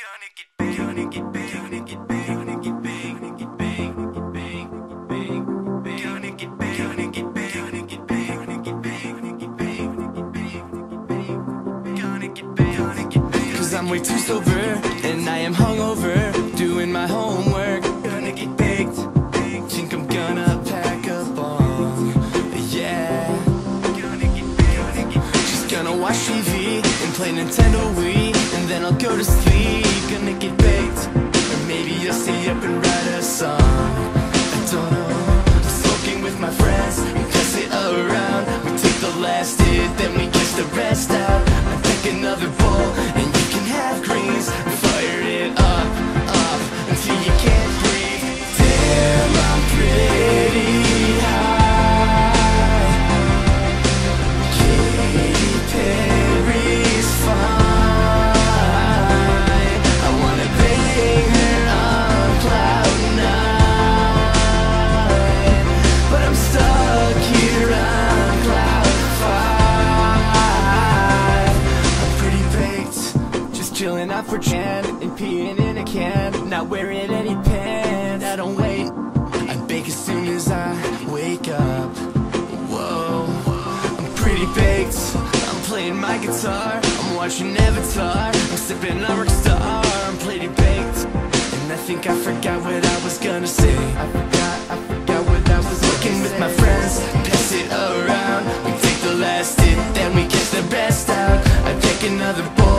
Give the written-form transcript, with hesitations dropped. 'Cause I'm way too sober and I am hungover, doing my homework. Gonna get baked, think I'm gonna pack a bomb. Yeah, just gonna watch TV and play Nintendo Wii, and then I'll go to sleep. Gonna get baked, or maybe I'll stay up and write a song. I don't know. I'm smoking with my friends, we pass it around. We take the last hit, then we kiss the rest out. I take another bowl, and you can have greens. And fire it up, up until you can't breathe. Damn, I'm pretty high. Katy Perry's fine. Chilling out for jam and peeing in a can, not wearing any pants. I don't wait, I bake as soon as I wake up. Whoa, I'm pretty baked. I'm playing my guitar, I'm watching Avatar, I'm sipping on Rockstar. I'm pretty baked, and I think I forgot what I was gonna say. I forgot what I was looking with my friends. Pass it around, we take the last hit, then we catch the best out. I take another bowl.